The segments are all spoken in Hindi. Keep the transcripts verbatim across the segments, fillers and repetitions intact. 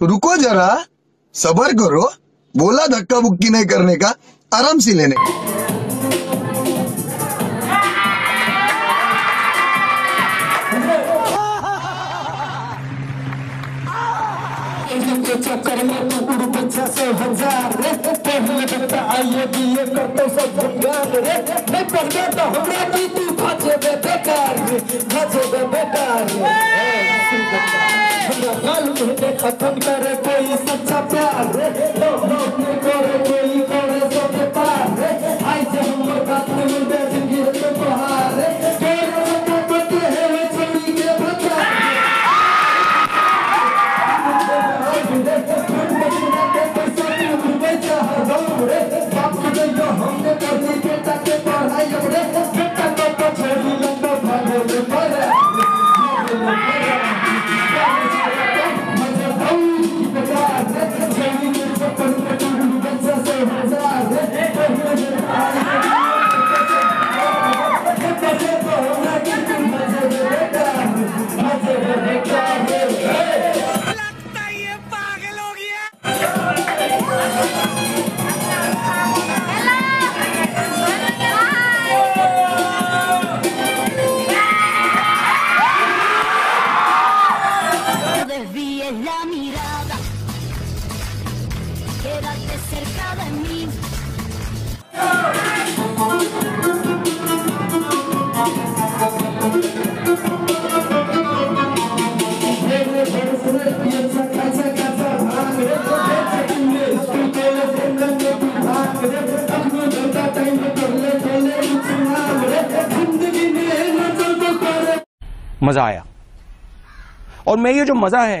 तो रुको जरा, सब्र करो, बोला धक्का बुक्की नहीं करने का, आराम से लेने का। चक्कर में उड़ पीछे से हजार रे पहले बता आइए दिए करते सब भंगार रे मैं पढ़ जाता हमरा की तू भाजे बे बेकार रे भाजे बे बेकार रे हमरा गाल में दे खत्म करे कोई सच्चा प्यार रे लोग लोग ने करे कोई करे सब पार रे आई से हमर बात में मिले जिंदगी के बहार रे तेरे को पते है चली के बता मजा आया और मैं ये जो मजा है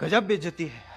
गजब बेइज्जती है।